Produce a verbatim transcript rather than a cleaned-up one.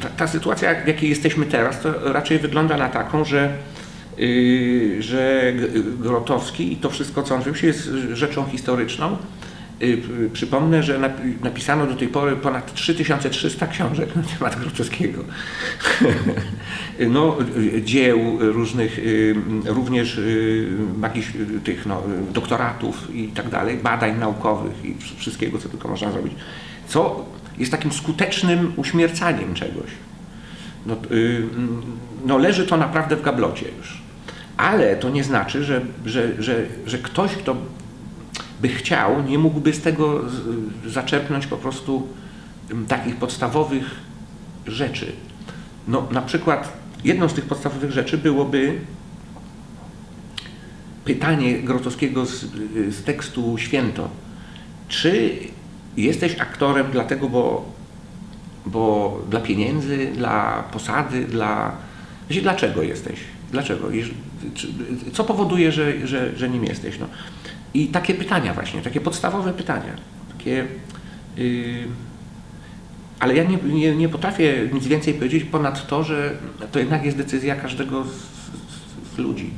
ta, ta sytuacja, w jakiej jesteśmy teraz, to raczej wygląda na taką, że, yy, że Grotowski i to wszystko, co on wymyślił, jest rzeczą historyczną. Przypomnę, że napisano do tej pory ponad trzy tysiące trzysta książek na temat Grotowskiego. No, dzieł różnych, również jakichś tych no, doktoratów i tak dalej, badań naukowych i wszystkiego, co tylko można zrobić. Co jest takim skutecznym uśmiercaniem czegoś. No, no, leży to naprawdę w gablocie już. Ale to nie znaczy, że, że, że, że ktoś, kto by chciał, nie mógłby z tego zaczerpnąć po prostu takich podstawowych rzeczy. No, na przykład jedną z tych podstawowych rzeczy byłoby pytanie Grotowskiego z, z tekstu Święto. Czy jesteś aktorem dlatego, bo, bo dla pieniędzy, dla posady, dla... Dlaczego jesteś? Dlaczego? Co powoduje, że, że, że nim jesteś? No. I takie pytania właśnie, takie podstawowe pytania. Takie, yy, ale ja nie, nie, nie potrafię nic więcej powiedzieć ponad to, że to jednak jest decyzja każdego z, z, z ludzi.